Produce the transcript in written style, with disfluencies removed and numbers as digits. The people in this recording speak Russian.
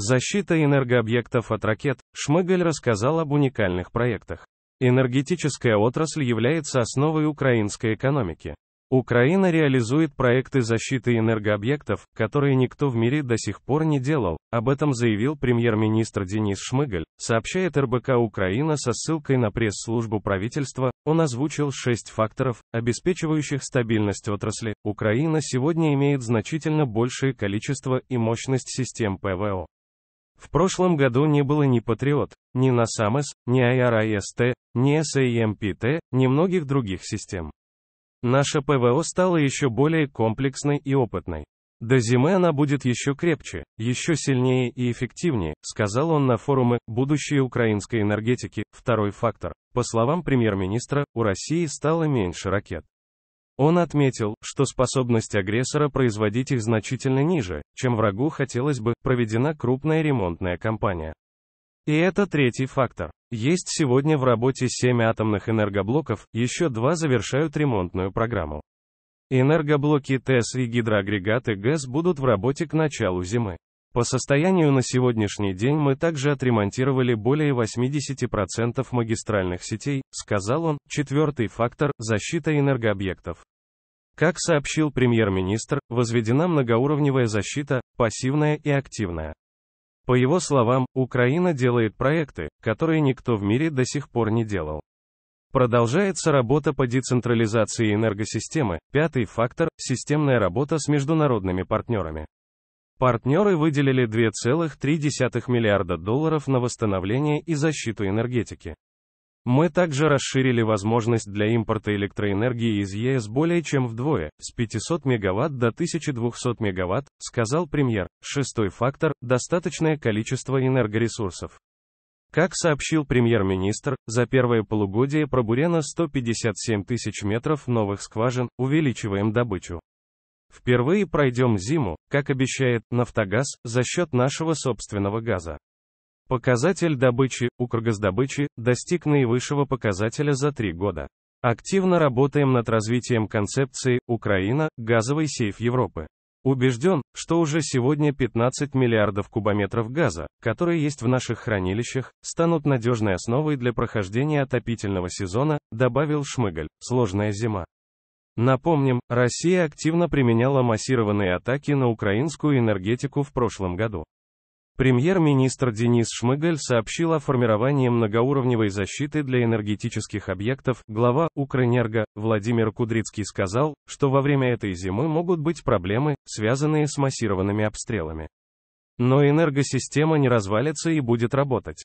Защита энергообъектов от ракет. Шмыгаль рассказал об уникальных проектах. Энергетическая отрасль является основой украинской экономики. Украина реализует проекты защиты энергообъектов, которые никто в мире до сих пор не делал. Об этом заявил премьер-министр Денис Шмыгаль, сообщает РБК Украина со ссылкой на пресс-службу правительства. Он озвучил 6 факторов, обеспечивающих стабильность отрасли. Украина сегодня имеет значительно большее количество и мощность систем ПВО. В прошлом году не было ни Patriot, ни NASAMS, ни IRIS-T, ни SAMP-T, ни многих других систем. Наша ПВО стала еще более комплексной и опытной. До зимы она будет еще крепче, еще сильнее и эффективнее, сказал он на форуме «Будущее украинской энергетики». Второй фактор. По словам премьер-министра, у России стало меньше ракет. Он отметил, что способность агрессора производить их значительно ниже, чем врагу хотелось бы, проведена крупная ремонтная кампания. И это третий фактор. Есть сегодня в работе 7 атомных энергоблоков, еще 2 завершают ремонтную программу. Энергоблоки ТЭС и гидроагрегаты ГЭС будут в работе к началу зимы. По состоянию на сегодняшний день мы также отремонтировали более 80% магистральных сетей, сказал он. Четвертый фактор – защита энергообъектов. Как сообщил премьер-министр, возведена многоуровневая защита, пассивная и активная. По его словам, Украина делает проекты, которые никто в мире до сих пор не делал. Продолжается работа по децентрализации энергосистемы. Пятый фактор – системная работа с международными партнерами. Партнеры выделили $2,3 миллиарда на восстановление и защиту энергетики. Мы также расширили возможность для импорта электроэнергии из ЕС более чем вдвое, с 500 мегаватт до 1200 мегаватт, сказал премьер. Шестой фактор – достаточное количество энергоресурсов. Как сообщил премьер-министр, за первое полугодие пробурено 157 тысяч метров новых скважин, увеличиваем добычу. Впервые пройдем зиму, как обещает Нафтогаз, за счет нашего собственного газа. Показатель добычи, укргаздобычи, достиг наивысшего показателя за 3 года. Активно работаем над развитием концепции «Украина – газовый сейф Европы». Убежден, что уже сегодня 15 миллиардов кубометров газа, которые есть в наших хранилищах, станут надежной основой для прохождения отопительного сезона, добавил Шмыгаль. Сложная зима. Напомним, Россия активно применяла массированные атаки на украинскую энергетику в прошлом году. Премьер-министр Денис Шмыгаль сообщил о формировании многоуровневой защиты для энергетических объектов. Глава Укренерго Владимир Кудрицкий сказал, что во время этой зимы могут быть проблемы, связанные с массированными обстрелами. Но энергосистема не развалится и будет работать.